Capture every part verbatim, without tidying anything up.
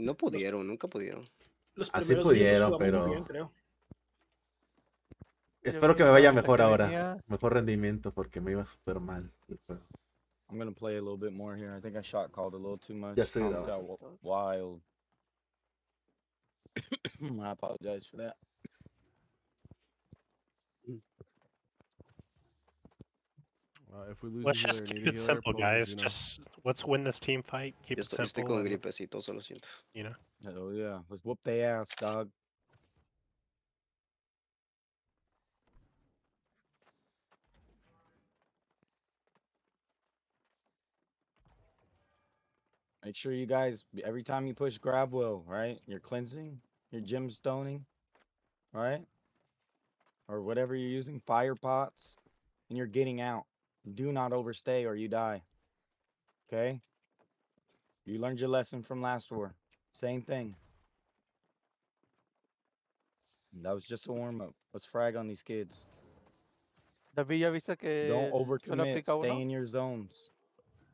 No pudieron, los, nunca pudieron. Los Así pudieron, pero... Bien, creo. Espero que me vaya mejor ahora. Mejor rendimiento, porque me iba súper mal. I'm gonna play a little bit more here. I think I shot called a little too much. Yes, I got wild. I apologize for that. Uh, if we lose Let's just keep it simple, guys. Just let's win this team fight. Keep it simple. Con gripecito, solo siento. You know. Oh yeah. Let's whoop their ass, dog. Make sure you guys, every time you push grab will, right? You're cleansing, you're gemstoning, right? Or whatever you're using, fire pots, and you're getting out. Do not overstay or you die. Okay? You learned your lesson from last war. Same thing. That was just a warm-up. Let's frag on these kids. David, ya viste que don't overcommit. Stay in your zones.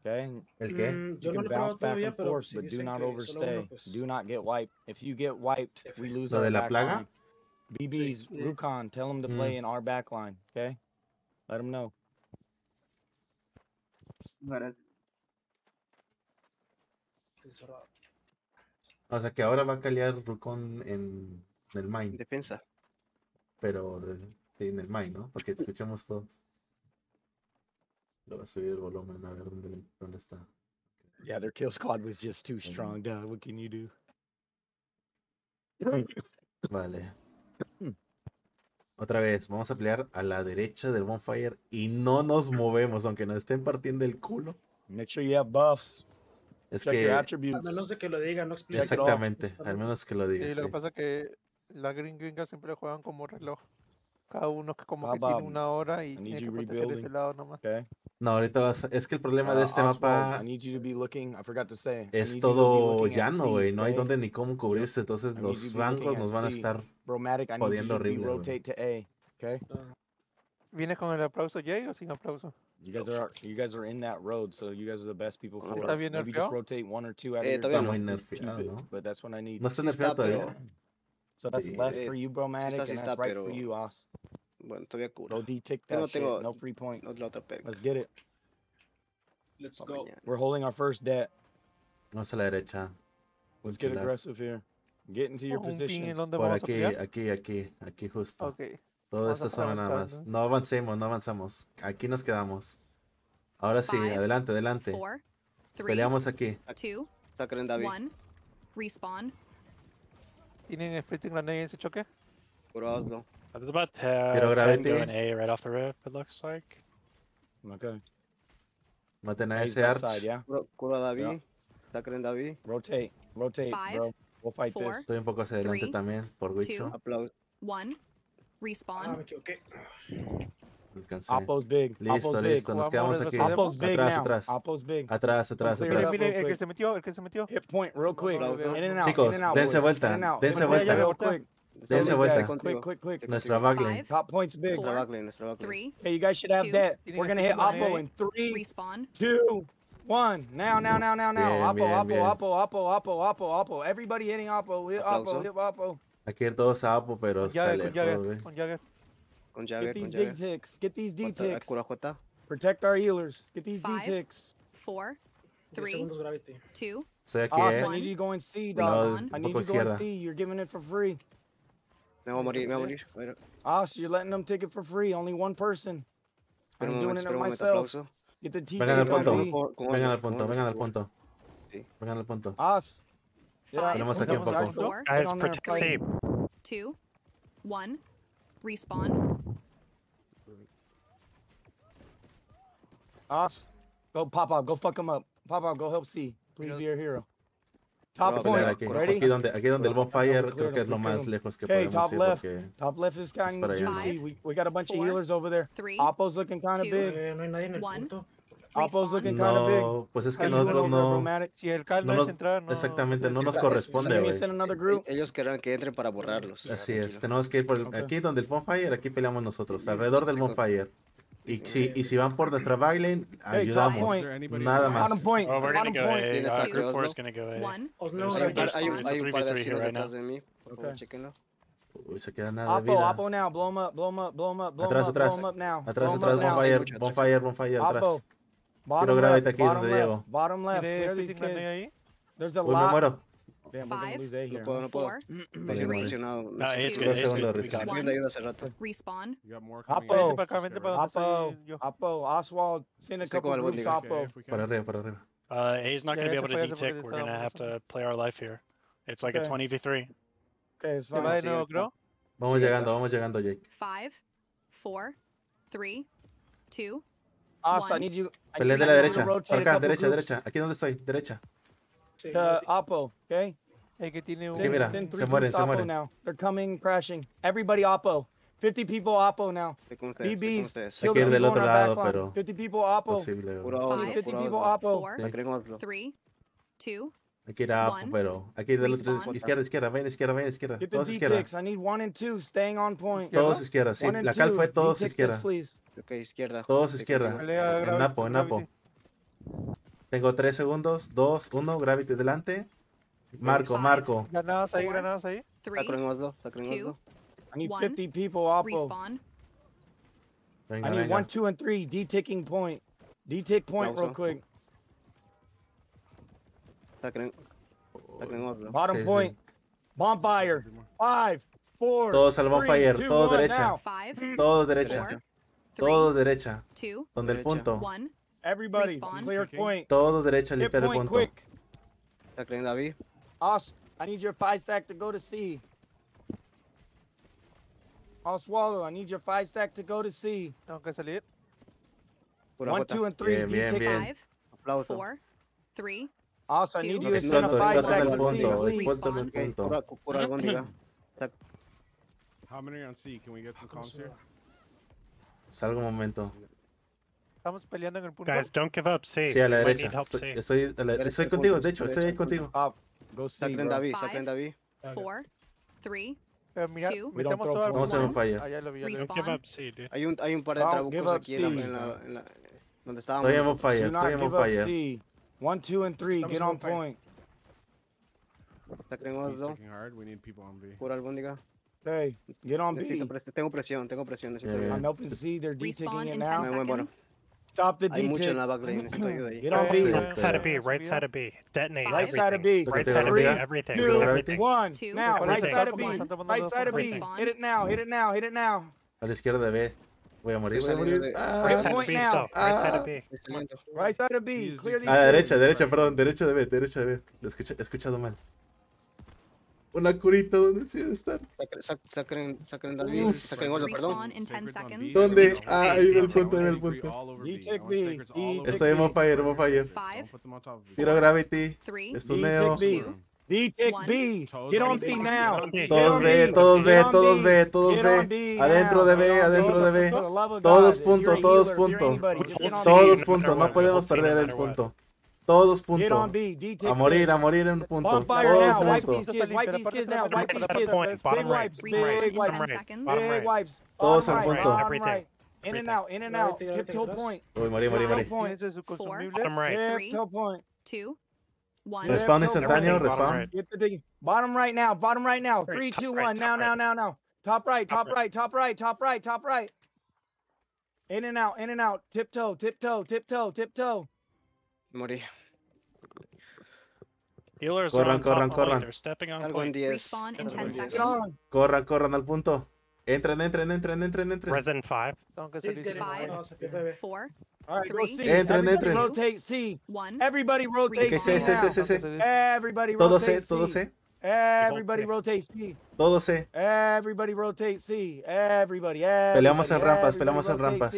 Okay. Okay. Mm, you can no bounce back todavía, and forth, but do not overstay. Do not get wiped. If you get wiped, we lose our back line. B Bs, sí. Rukan, tell them to play mm. in our back line. Okay? Let them know. O sea que ahora va a calear Rukan en, en el mine. Defensa. Pero sí, en el mine, ¿no? Porque escuchamos todo. Lo voy a subir el volumen a ver dónde, dónde está. Okay. Yeah, their kill squad was just too strong, duh. What can you do? Vale. Otra vez, vamos a pelear a la derecha del bonfire y no nos movemos, aunque nos estén partiendo el culo. Make sure you have buffs. Es Check que... Al menos de que lo digan, no explica. Exactamente, al menos que lo digan. Sí, sí. Lo que pasa es que la gringa siempre juegan como reloj. Cada uno que como Bob, que tiene una hora y tiene que proteger ese lado nomás. Okay. No, ahorita vas... Es que el problema uh, de este Oswald, mapa looking, es todo llano, güey. No hay donde ni cómo cubrirse, entonces I los blancos nos van a estar Bromatic, jodiendo horrible. Okay. ¿Vienes con el aplauso, Jay, o sin aplauso? You guys are you guys are in that road, so you guys are the best people for it. Maybe nerfeo? Just rotate one or two out of eh, your no, no. But that's when I need. No está nerfeado todavía. So that's sí, left eh, for you, Bromatic, sí está, sí está, and that's right pero... for you, Oz. Bueno, todavía cura. No D-tick that no, shit. Tengo... No free point. No, no, let's get it. Let's go. Mañana. We're holding our first debt. Vamos a la derecha. Let's get aggressive here. Get into your position. Por aquí, aquí, aquí, aquí justo. Okay. Toda esta zona nada más. No avancemos, no avanzamos. Aquí nos quedamos. Ahora sí, Five, adelante, adelante. Four, three, peleamos aquí. Two, one, respawn. ¿Tienen splitting grenade en ese choque? Probably. I was about to uh, go an A right off the rip, it looks like. Okay. Maten a ese arch. Side, yeah. Cura David. Sacren yeah. David. Rotate, rotate, Five, bro. We'll fight four, this. Estoy un poco hacia adelante three, también, por Wicho. Aplausos. One. Respawn. Ah, me equivoqué. Alcancé. Oppo's big. Listo, Oppo's listo. Big. Nos quedamos aquí. Oppo's big atrás, now. Atrás. Oppo's big. Atrás, atrás, atrás. Mire, el que se metió, el que se metió. Hit point, real quick. In and out. Chicos, in and out, dense vuelta. Dense vuelta. Dense vuelta. Quick, quick, quick. Nuestra backline. Top points big. Nuestra backline, nuestra backline. Hey, you guys should have two, that. We're gonna hit Oppo in three, respawn. two, one. Now, now, now, now, now. Oppo, Oppo, Oppo, Oppo, Oppo, Oppo, Oppo. Everybody hitting Oppo. Hit Oppo. Hit Oppo. Aquí hay todos a Oppo, pero está lejos. Con Jagger. Con Jagger. Get these D-ticks. Get these D-ticks. Protect our healers. Get these D-ticks. Four, three, two. Soy aquí. Awesome. I need you to go and see, dog. No, I need you to go and see. You're giving it for free. Me voy a morir, me voy a morir. Awesome, you're letting them take it for free. Only one person. I'm doing it myself. Get the T V. Vengan al punto. Vengan al punto. Vengan al punto. Vengan al punto. Awesome. Tenemos aquí un poco. Guys, protect safe. Two, one, respawn. Os, go pop up, go fuck him up. Pop up, go help C. Please be your hero. Top point, aquí, ready? Aquí donde, aquí donde el bonfire creo que es lo más lejos que podemos ir. Top left, top left is kind of C. We we got a bunch of healers over there. Oppo's looking kind of big. No hay nadie en el punto. No, pues es que nosotros no, no, exactamente, no nos corresponde, güey. Ellos querrán que entren para borrarlos. Así es, tenemos que ir por el, aquí donde el bonfire, aquí peleamos nosotros, alrededor del bonfire. Y si, y si van por nuestra byline, ayudamos. Nada más. Bottom point. Oh, we're gonna go A. Uh, group four is gonna go A. Hay un par de asilos detrás de mí. Por favor, chequenlo. Uy, se queda nada de vida. Oppo now. Blow him up, blow him up, blow him up, blow him up, blow him up now. Atrás, atrás, bonfire, bonfire, bonfire, atrás. Quiero gravity aquí donde llego. Bottom left, clear these kids. There's a lot. Damn, we're gonna lose A here. No puedo, no puedo. Respawn. Apo, Apo, Apo, Oswald, send a couple of groups, Apo. Para arriba, para arriba. Uh, A's not gonna be able to detick. We're gonna have to play our life here. It's like a twenty v three. Okay, it's fine. Vamos llegando, vamos llegando, Jake. Five, four, three, two, one. Asa, I need you. Pelea de la derecha. Por acá, derecha, derecha. Aquí donde estoy, derecha. To Oppo, okay? Hey, que tiene un... Mira, se mueren, se mueren. Now. They're coming, crashing. Everybody Oppo. fifty people Oppo now. B Bs. Hay que ir del otro lado, pero... fifty people Oppo. fifty people Oppo. three, two, one. Hay que ir a Oppo, pero... Hay que ir del otro lado. Izquierda, izquierda. Ven, izquierda, ven, izquierda. Todos izquierda. I need one and two staying on point. Todos izquierda, sí. La cal fue todos izquierda. Okay, izquierda. Todos izquierda. En Oppo, en Oppo. Tengo tres segundos, dos, uno, Gravity delante. Marco, Marco. Granadas ahí, granadas ahí. three, two, I need fifty people, Oppo. I need one, two, and three. D-ticking point. D-tick point real quick. Bottom point. Bonfire. Five, four, todos al bonfire, todos derecha. Todos derecha. Todos derecha. Donde el punto. Everybody, clear point. Todo derecha, limpiar el punto. Quick. Os, I need your five stack to go to C. Oswaldo, I need your five stack to go to C. Tengo que salir. One, two, and three. Bien, bien, bien. Five, four, three. Os, I need you to send a five stack to C, please. How many are on C? Can we get some comms here? Salgo un momento. Estamos peleando en el punto. Guys, don't give up. Save. Sí, a la derecha. Estoy, estoy, estoy contigo. De hecho, estoy contigo. Sacren David. Sacren David. four, three, two, vamos a un fallo. Don't give up. Sí, dude. Hay un, hay un par de trabucos aquí en la, en la, donde estábamos. Estoy en fire. Estoy en fire. one, two, and three. Get on point. Sacren Oslo. Por albóndiga. Hey, get on B. Tengo presión. Tengo presión. I'm helping C. They're de-ticking it now. Stop the D T. Get on B. Right side of B. Right side of B. Detonate. Right side of B. Right side of B. Everything. Two. One. Now. Right side of B. Right side of B. Hit it now. Hit it now. Hit it now. A la izquierda de B. Voy a morir. Right side of B. Stop. Right side of B. Right side of B. A la derecha. Derecha. Perdón. Derecha de B. Derecha de B. Lo he escuchado mal. Una curita, ¿dónde el señor está? Sacren, sacren David, sacren Oslo, perdón. ¿Dónde? Ah, ahí en el punto, en el punto. Estoy en Mofire, Mofire. Tiro Gravity, estuneo. D-tick B, get on B now. Todos B, todos B, todos B, todos B. Adentro de B, adentro de B. Todos puntos, todos puntos. Todos puntos, no podemos perder el punto. Todos puntos. A morir, a morir en punto. Todos muertos. Todos al punto. In and out, in and out. Tiptoe point. Uy, morí, morí, morí. Tiptoe point. two, one. Respawn instantáneo, respawn. Bottom right now, bottom right now. three, two, one. Now, now, now, now. Top right, top right, top right, top right, top right. In and out, in and out. Tiptoe, tiptoe, tiptoe, tiptoe. Morí. Corran, corran, corran. Corran, corran al punto. Entren, entren, entren, entren, entren. Resident five. Entren, entren. Rotate C. Everybody rotate C. Everybody rotate C. Todo C. Everybody rotate C. Todo C. Everybody rotate C. Everybody. Peleamos en rampas, peleamos en rampas.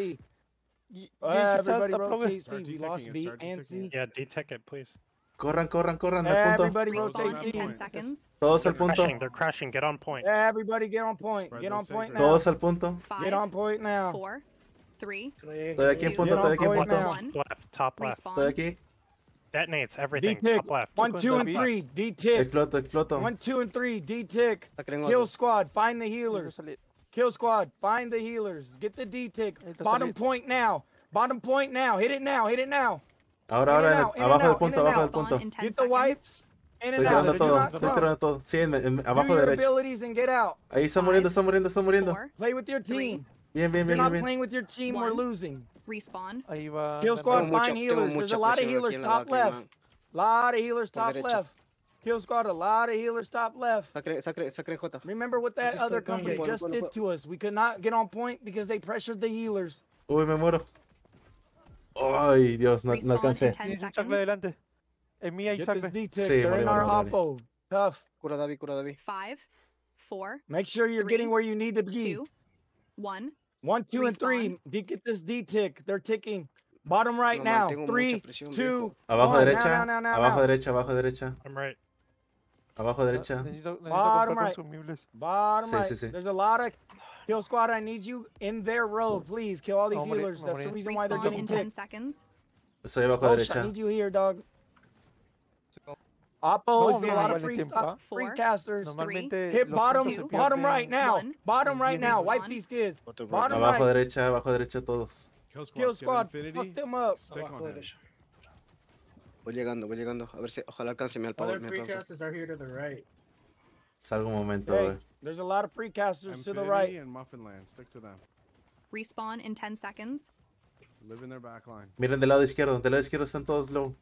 You, you everybody rotate C. We lost B and C. Yeah, detect it, please. Corran, corran, corran. Everybody rotate C. Todos al punto. They're crashing. Get on point. Everybody get on point. Get on point now. Todos al punto. Get on point now. Four, three, two, estoy aquí en punto. Estoy aquí en punto. One. Left, top left. Estoy aquí. Detonates everything. Top left. One, two, and three. D tick. Exploto, exploto. One, two, and three. D tick. Kill squad. Find the healers. Kill squad, find the healers. Get the D-tick. Bottom point now. Bottom point now. Hit it now. Hit it now. Ahora, ahora, abajo del punto, abajo del punto. Get the wipes. In and out. Estoy tirando todo. Estoy tirando todo. Sí, en, en, abajo derecho. Ahí está muriendo, está muriendo, está muriendo. Play with your team. Bien, bien, bien, bien. Stop playing with your team. We're losing. Respawn. Ahí va. Kill squad, find healers. There's a lot of healers top left. Lot of healers top left. Kill squad, a lot of healers top left. Remember what that other company just did to us. We could not get on point because they pressured the healers. Uy, me muero. Ay, Dios, no, no alcancé. En mía y sacle. They're in our oppo. Tough. Cura David, cura David. Five, four, make sure you're three, getting where you need to be. Two, one, one, two, respawn. And three. You get this D tick. They're ticking. Bottom right no, now. Three, presión, two, abajo one. Derecha. Now, now, now, abajo now. Derecha, abajo derecha. I'm right. Abajo derecha. Necesito, necesito bottom right. Bottom sí, right. Sí, sí. There's a lot of kill squad. I need you in their row, please. Kill all these no, healers. No, That's no, the reason why they're getting ticked. Estoy abajo oh, derecha. I need you here, dog. Oppo is no, a lot of free stuff, free casters. Three, hit bottom, two, bottom right now. One, bottom right now. Wipe these kids. Bottom right. Abajo derecha, abajo derecha todos. Kill squad, Kill squad. Fuck them up. Voy llegando, voy llegando. A ver si, ojalá alcance al power. Free casters are here to the right. Salgo un momento. Hey, there's a lot of free casters to the right. And Muffinland, stick to them. Respawn in ten seconds. Live in their back line. Miren del lado izquierdo, del lado izquierdo están todos low.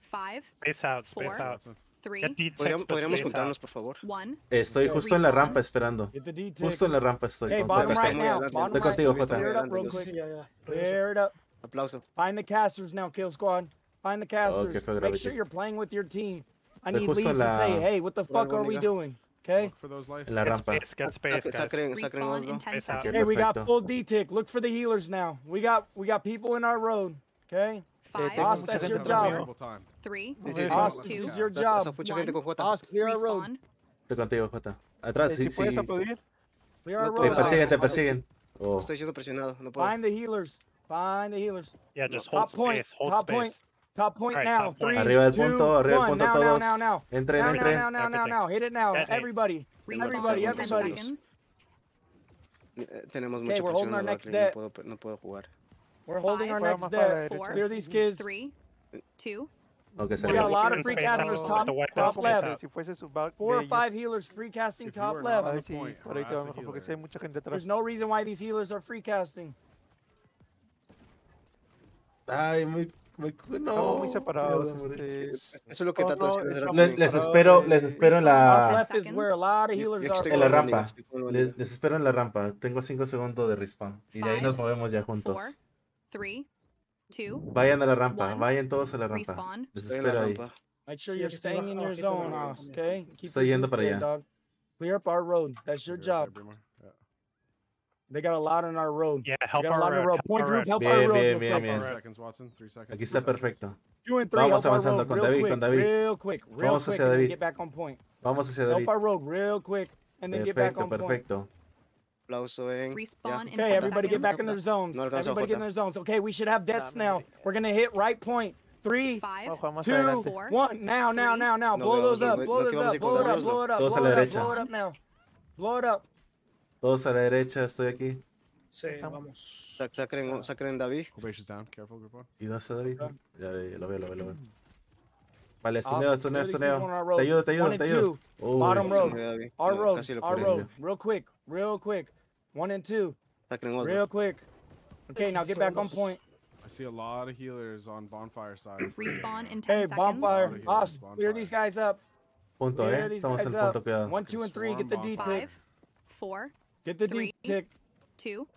Five, space out, space four, out. Three, podríamos, podríamos juntarnos, por favor. One, estoy justo en la rampa esperando. Justo en la rampa estoy. Hey, bottom right now. Estoy contigo, Jota. Clear it up. Aplauso. Find the casters now, kill squad. Find the casters. Oh, make sure you're playing with your team. I need leads la... to say, hey, what the fuck are we doing? Okay? En la rampa. Get space, get space, respawn in ten seconds. Hey, we got full D-tick. Look for the healers now. We got, we got people in our road. Okay? Five, Osk, that's your job. Three, Osk, two, it's your job. One, Osk, clear our road. Estoy contigo, Jota. Atrás, sí, sí. Te persiguen, te persiguen. Estoy siendo presionado, no puedo. Find the healers. Find the healers. Yeah, just hold space, hold space. Top point now. Three, two, arriba del punto, arriba del punto todos. Entren, entren. Now, now, now, now. Hit it now. Everybody, everybody, everybody. Tenemos mucha presión en la backline, no puedo jugar. We're holding Five, our next deck. Clear these kids. Three, two. Okay, so we got a lot of free casters top, top left. Four or five healers free casting top left. There's no reason why these healers are free casting. Ay, muy, muy, no. Muy separados. Eso es lo que trato de hacer. Les espero, les espero en la. En la rampa. Les, les espero en la rampa. Tengo cinco segundos de respawn y de ahí nos movemos ya juntos. Three, two, vayan a la rampa, one, vayan todos a la rampa. Desespero ahí. Make sure you're staying in your zone, okay? Keep Estoy yendo para allá. Dog. Clear up our road. That's your job. Yeah. They got a lot on our road. Yeah, help got a lot our road. Point group, help our road. Bien, bien, bien. Aquí está perfecto. Vamos avanzando con David, con David. Real quick, real Vamos hacia David. Vamos hacia David. Help our road real quick and then get back on point. Perfecto. Yeah. Okay, everybody get back in their zones. Everybody get in their zones. Okay, we should have deaths now. We're gonna hit right point. Three, two, one. Now, now, now, now. Blow those up. Blow those up. Blow it up. Blow it up. Blow it up. Blow it up now. Blow it up. Todos a la derecha. Estoy aquí. Sí, vamos. Saquen, saquen David. Y no sé David. Ya lo veo, lo veo, lo veo. Vale, estoneo, estoneo, estoneo. Te ayudo, te ayudo, te ayudo. Bottom road. Our road. Our road. Real quick. Real quick. One and two. Real quick. Okay, now get back on point. I see a lot of healers on bonfire side. Respawn in ten hey, seconds. Hey, bonfire. Us. Clear these guys up. Punto, eh? Estamos en punto, cuidado. One, two, and three. Get the D-tick. Five, four, get the D-tick. Two,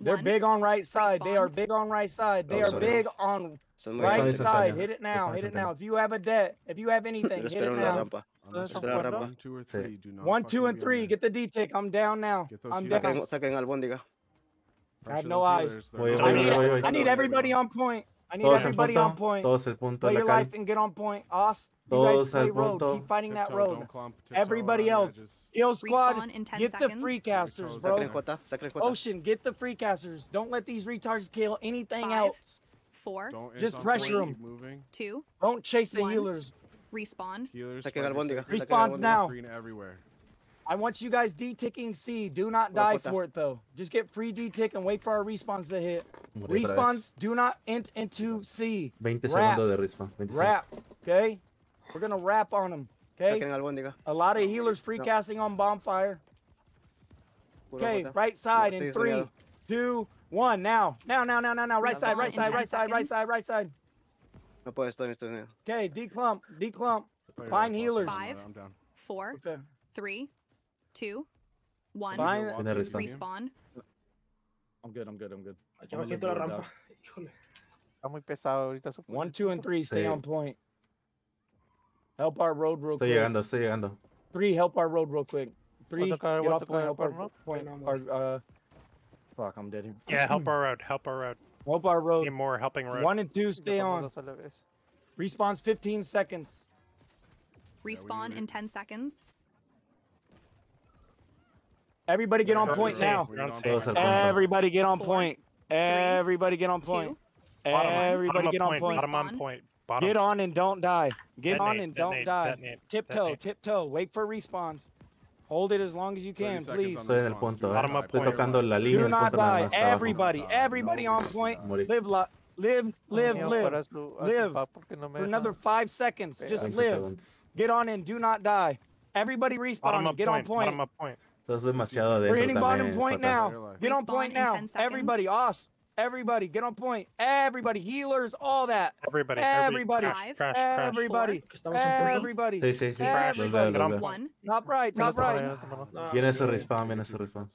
They're one. Big on right side. Respawn. They are big on right side. They oh, are big on right no, side. Hit it now. Hit it now. If you have a debt, if you have anything, hit it now. One, two, three, One, two and three. Get the D-tick. I'm down now. I'm down. I have no eyes. I need, I need everybody on point. I need Todos everybody on point. Todos el punto play your life and get on point. Os, you guys stay road. Keep fighting that road. Everybody else. Kill squad, get seconds. The free casters, bro. Ocean, get the free casters. Don't let these retards kill anything Five, else. Four. Just pressure three, them. Two. Don't chase the one. Healers. Respawn. Healers. Respawn. Respawns now. Everywhere. I want you guys D-ticking C. Do not die for it, though. Just get free D-tick and wait for our respawns to hit. Respawns, do not int into C. twenty segundos de respawn. Wrap, okay? We're going to wrap on them, okay? A lot of healers free casting on bonfire. Okay, right side in three, two, one. Now, now, now, now, now, now. Right side, right side, right side, right side, right side. Okay, declump, declump. Find healers. Five, four, three. Two, one, respawn. I'm good, I'm good, I'm good. One, two, and three, stay sí. on point. Help our road real estoy quick. Llegando, estoy llegando. Three, help our road real quick. Three, get off the point, help our road. Point. Our, uh, fuck, I'm dead here. Yeah, help our road, help our road. Help our road. Need more helping road. One and two, stay on. Respawn's fifteen seconds. Respawn in ten seconds. Everybody get on point now. Everybody get on point. Everybody get on point. Everybody get on point. Bottom on point. Get on and don't die. Get on and don't die. Tiptoe, tiptoe. Wait for respawns. Hold it as long as you can, please. Do not die. Everybody, everybody on point. Live, live, live, live. Live. For another five seconds. Just live. Get on and do not die. Everybody respawn. Get on point. We're hitting bottom point now. Get on point now. Everybody, us. Everybody, get on point. Everybody, healers, all that. Everybody, everybody, everybody, everybody. Sí, sí, sí. Everybody. Everybody. Top right, top right. Viene su respawn, viene su respawn.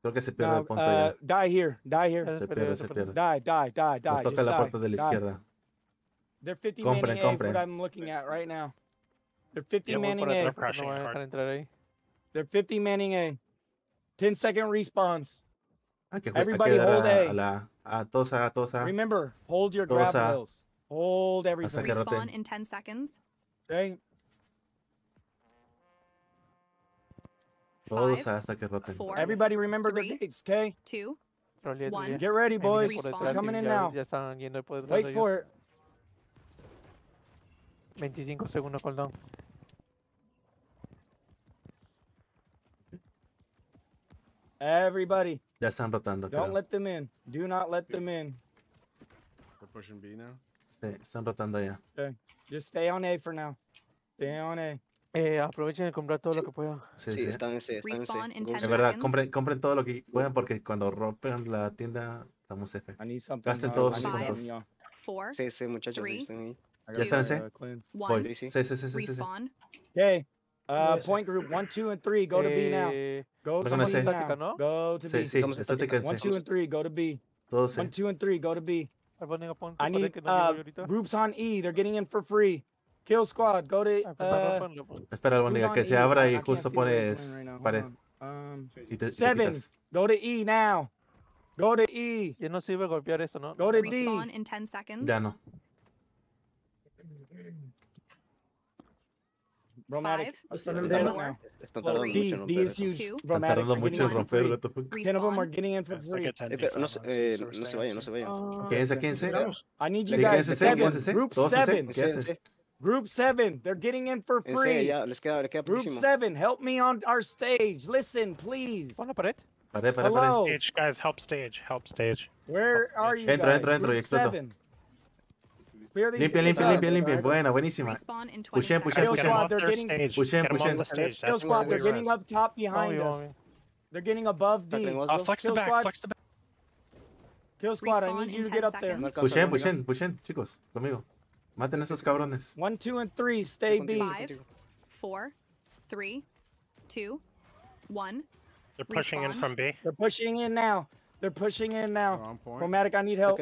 Creo que se pierde el punto ya. Die here, die here. Se pierde, se pierde. Die, die, die, die. Nos toca la puerta de la izquierda. They're fifty manning A, what I'm looking at right now. They're fifty manning A. No voy a dejar entrar ahí. They're fifty manning A. ten second respawns. Everybody hold A. A, la, a, todos a, todos a. Remember, hold your grab wheels. Hold everything. Respawn in ten seconds. Okay. Todos hasta que roten. Four, everybody remember three, the dates, okay? Two, one. Get ready, boys. Respawn. They're coming in now. Wait for it. twenty-five segundos cooldown. Everybody. Ya están rotando. Don't let them in. Do not let them in. We're pushing B now. Sí, están rotando ya. Okay. Just stay on A for now. Stay on A. Eh, aprovechen de comprar todo lo que puedan. Sí, sí, sí. Están en C. Están en C. Es verdad, compren, compren todo lo que puedan porque cuando rompen la tienda estamos F. Gasten todos sus puntos. Four, sí, sí, muchachos. Three, two, ya están en C. One. Sí, sí, sí, sí, sí. Okay. Uh, point group one, two, and three. Go to B now. Go to B now. Go to B. One, two, and three. Go to B. One, two, and three. Go to B. I need uh, groups on E. They're getting in for free. Kill squad. Go to. Uh, Espera, Albóndiga, que se abra y justo pones pared. Seven. Go to E now. Go to E. Ya no sirve golpear eso, ¿no? Go to D. In ten seconds. Ya no. Romantic. Five, four, four, D, D is huge. Two, Romantic. One, ten of them are getting in for free. No se vayan, no se vayan. Quédense, quédense. I need you guys. Seven. Group seven. Group seven. They're getting in for free. Group seven. Help me on our stage. Listen, please. Hello. Stage, guys. Help stage. Help stage. Where are you guys? Entra, entra, entra. Seven. Limpia, limpia, limpia, limpia. Buena, buenísima. Pushen, pushen, pushen. They're getting pushen, pushen. Kill squad, they're getting up top behind us. They're getting above D. Flex the back, flex the back. Kill squad, I need you to get up there. Pushen, pushen, pushen, chicos, conmigo. Maten esos cabrones. One, two, and three, stay B. Five, four, three, two, one. They're pushing in from B. They're pushing in now. They're pushing in now. Romantic, I need help.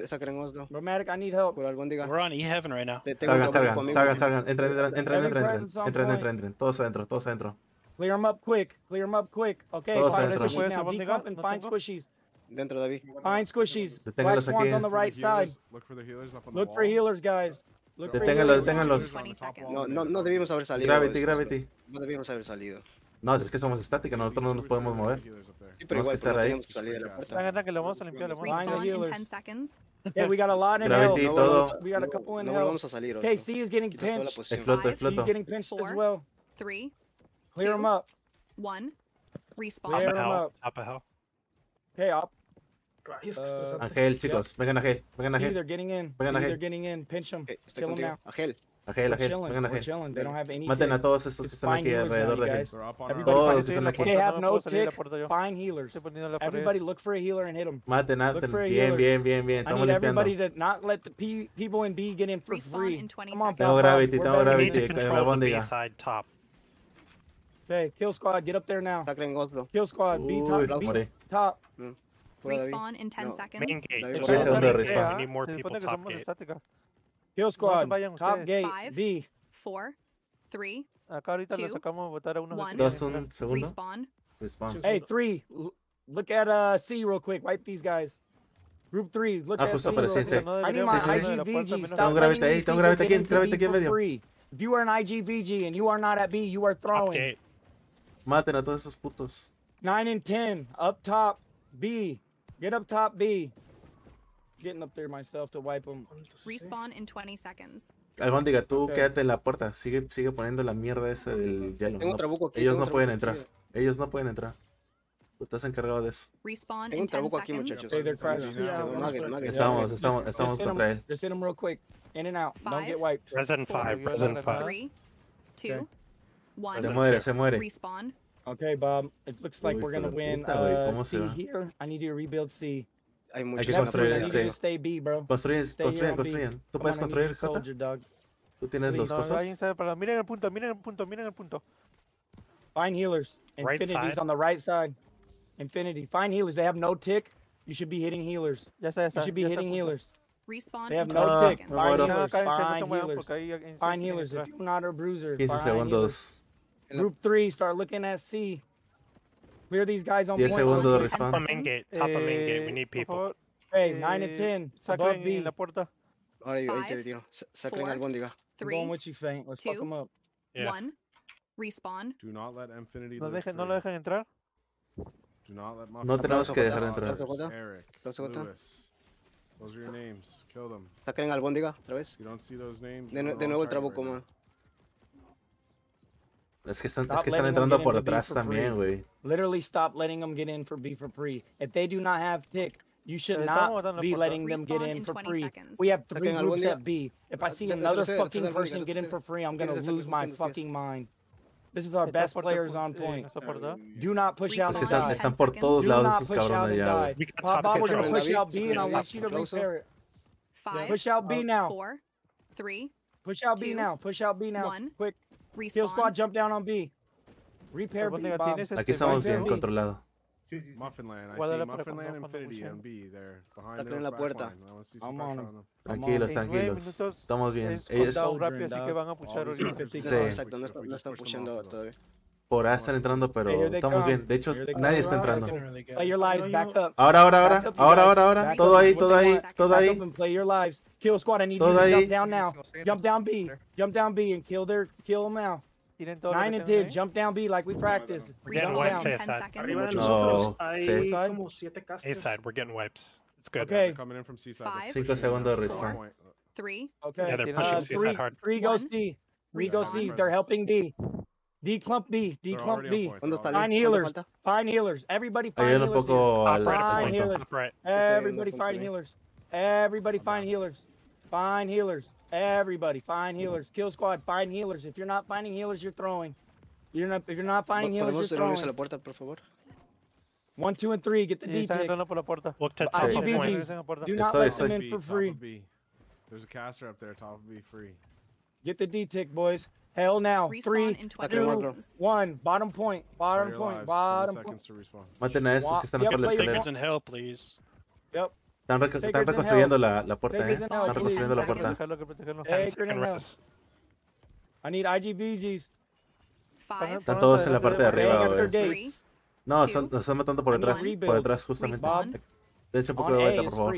Romantic, I need help. We're on E-Heaven right now. Salgan, salgan, salgan, salgan. Entren, entren, entren, entren. Entren, entren, entren. Todos adentro, todos adentro. Clear them up quick. Clear them up quick. Okay, find squishies now. Decump and find squishies. Find squishies. Black swans on the right side. Look for the healers up on the wall. Look for healers, guys. Look for healers. Deténganlos, deténganlos. No debimos haber salido. Gravity, gravity. No debimos haber salido. No, es que somos estáticos, nosotros no nos podemos mover. Sí, pero igual, pero no tenemos que salir de la puerta. Venga, que lo vamos a limpiar, lo vamos a limpiar. Yeah, we got a lot in hell. No, todo. We got a couple in no, hell. No vamos a salir, okay, C is getting pinched. Exploto, exploto. He's getting pinched as well. Three, Clear two, him up. One. Respawn. Top of hell. Top of hell. Hey, up. Uh, Angel, chicos. Vengan, Angel. Vengan, Angel. See, they're getting in. Vengan, Angel. They're getting in. Pinch them. Okay, kill them now. Angel. Angel, Angel. Vengan, Angel. They don't have any. Maten a todos estos que están aquí alrededor de Angel. Todos los que están aquí. They have no tick. Find healers. Everybody look for a healer and hit them. Maten, maten. Bien, bien, bien, bien. Estamos limpiando. I need everybody to not let the P people in B get in for free. Come on, Tengo gravity, tengo gravity. Cabrón, diga. Okay, kill squad, get up there now. Kill squad, B top, B top. Respawn in ten no. seconds. Main gate. Respawn. We need more people top gate. Kill squad. Top gate. Five, V. Four. Three. Two. One. Respawn. Respawn. Hey, three. Look at uh C real quick. Wipe these guys. Group three. Look ah, at C. I need my I G V G. Stop letting these people get into B for free. If you are an I G V G and you are not at B, you are throwing. Maten a todos esos putos. Nine and ten. Up top. B. Get up top, B. Getting up there myself to wipe them. Respawn in twenty seconds. Albóndiga, tú okay. Quédate en la puerta. Sigue, sigue poniendo la mierda esa del hielo. No, aquí, ellos no pueden entrar. Aquí. Ellos no pueden entrar. Tú estás encargado de eso. Respawn in ten seconds. Hey, they're crashing. Yeah, yeah. Estamos, estamos, estamos contra él. Just hit him real quick. In and out. Five, Don't get wiped. Resident five. Resident five. Three, two, okay. one. Se muere, se muere. Respawn. Okay, Bob. It looks like Uy, we're gonna win. Puta, uh, C here. I need you to rebuild C. Hay mucho. Hay que construir el C. Stay B, bro. Construyen, construyen, construyen. Tú puedes construir, Jota. Tú tienes dos cosas. Miren el punto, miren el punto, miren el punto. Find healers. Infinity's on the right side. Infinity. Find healers. They have no tick. You should be hitting healers. You should be hitting healers. Respawn. They have no tick. Find healers. Find healers. Find healers. If you're not a bruiser, find healers. Group three, start looking at C. Clear these guys on point. Top of main gate. Top of main gate. We need people. Hey, nine and ten. Above B. Five, three, what you think? Let's fuck them up. One. Respawn. Do not let Infinity. No lo dejen entrar. Do not let my. No tenemos que dejar entrar. Eric. Lewis. Those are your names. Kill them. Saquen albóndiga otra vez. You don't see those names. De nuevo el trabuco, man. Es que están, es que están entrando por atrás también, güey. Literally stop letting them get in for B for free. If they do not have tick, you should not be letting them get in for free. We have three groups at B. If I see another fucking person get in for free, I'm gonna lose my fucking mind. This is our best players on point. Do not push out and die. Do not push out and die. Bob, we're gonna push out B and I want you to repair it. Five, push out B now. Four, three, push out B now. Push out B now. One, quick. Respawn. Kill squad, jump down on B. Repair B, Bob. Aquí estamos bien controlados. Muffinland, I see Muffinland Infinity and B there. Behind the back line. I'm on them. Tranquilos, tranquilos. Estamos bien. Ellos son rápidos, así que van a puchar ahorita. Sí. Exacto, no están puchando todavía. Por ahí están entrando, pero estamos bien. De hecho, nadie está entrando. Ahora, ahora, ahora. Ahora, ahora, ahora. Todo ahí, todo ahí, todo ahí. Kill squad, I need you to jump down now. Jump down B. Jump down B and kill their, kill them now. Nine and did. Jump down B like we practiced. We're getting wipes A-side. A-side, we're getting wipes. It's good. Okay. Five. Three. Okay. Uh, three. Three goes D. Three goes C. They're helping D. D-clump B, D-clump B. Find healers, find healers. Everybody find healers. Find healers. Everybody find healers. Everybody find healers. Find healers. Everybody find healers. Kill squad, find healers. If you're not finding healers, you're throwing. You're not. If you're not finding healers, you're throwing. One, two, and three. Get the D tick. I G B Gs. Do not let them in for free. There's a caster up there. Top of B free. Get the D tick, boys. Hell now. Three, two, one. Bottom point. Bottom point. Bottom point. Maten a esos que están por la escalera. Yep. Están reconstruyendo la puerta, eh. Están reconstruyendo la puerta. I need I G B Gs. Están todos en la parte de arriba, güey. No, nos están matando por detrás. Por detrás, justamente. De hecho, un poco de vuelta, por favor.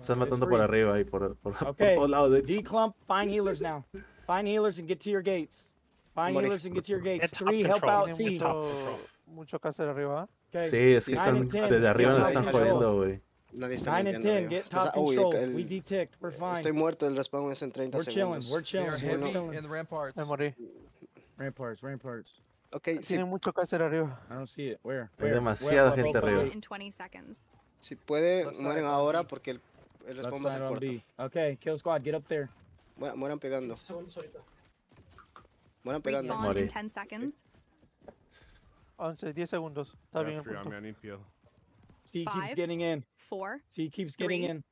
Están matando por arriba y por todos lados. D-clump, find healers now. Find healers and get to your gates. Find healers and get to your gates. Three, help out C. Mucho caso arriba. Sí, es que están desde arriba nos están jodiendo, güey. nine and ten, get top control. We detect, we're fine. Estoy muerto, el respawn es en treinta segundos. We're chilling, we're chilling. We're chilling. Ramparts, ramparts. Okay, tiene si... mucho cácer arriba. I don't see it. Where? Hay demasiada gente arriba. Si puede, left mueren side, ahora B. porque el, el respawn va a ser corto. Okay, kill squad, get up there. Muera, mueran pegando. Mueran pegando. Respawn in ten seconds. once, diez segundos. Está bien. C keeps getting in. four. C keeps getting in.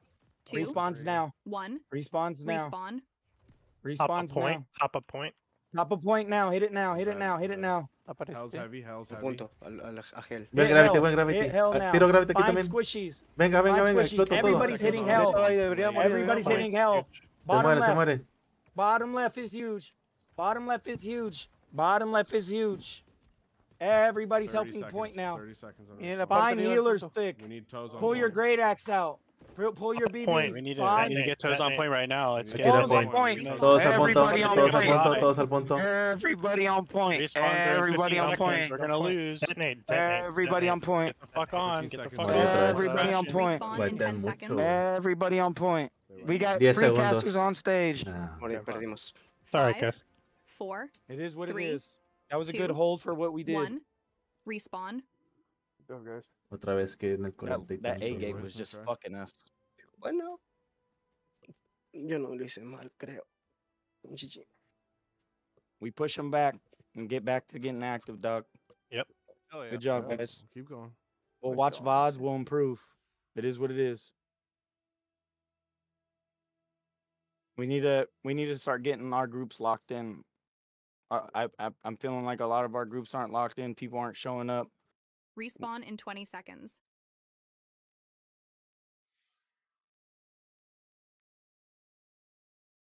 two. Respawns now. one. Respawns now. Respawn. Respawns now. Top a point. Top a point now. Hit it now. Hit it now. Hit it now. Hell's heavy. Hell's heavy. Punto. A gel. Buen gravity. Buen gravity. Tiro gravity aquí también. Venga, venga, venga. Everybody's hitting hell. Everybody's hitting hell. Bottom left. Bottom left is huge. Bottom left is huge. Bottom left is huge. Everybody's helping seconds, point now. Find healers thick. We need toes on Pull point. Your great axe out. Pull, pull your B B. Point. We need to, I need to get toes on point right now. Let's get toes on point. Todos al punto. Todos al punto. Todos al punto. Everybody on point. Everybody on point. We're gonna lose. Everybody on point. Get the fuck on. Get the fuck on. Everybody on point. Everybody on point. We got three casters on stage. Perdimos. Sorry, guys. Four. It is what it is. That was two, a good hold for what we did. one. Respawn. Go, guys. Otra vez que en el that, that A game was just fucking us. Bueno. Yo no lo hice mal, creo. G G. We push them back and get back to getting active, dog. Yep. Oh, yeah. Good job, yeah, guys. Keep going. We'll Keep watch going. V O Ds. We'll improve. It is what it is. We need to. We need to start getting our groups locked in. I, I, I'm feeling like a lot of our groups aren't locked in. People aren't showing up. Respawn in twenty seconds.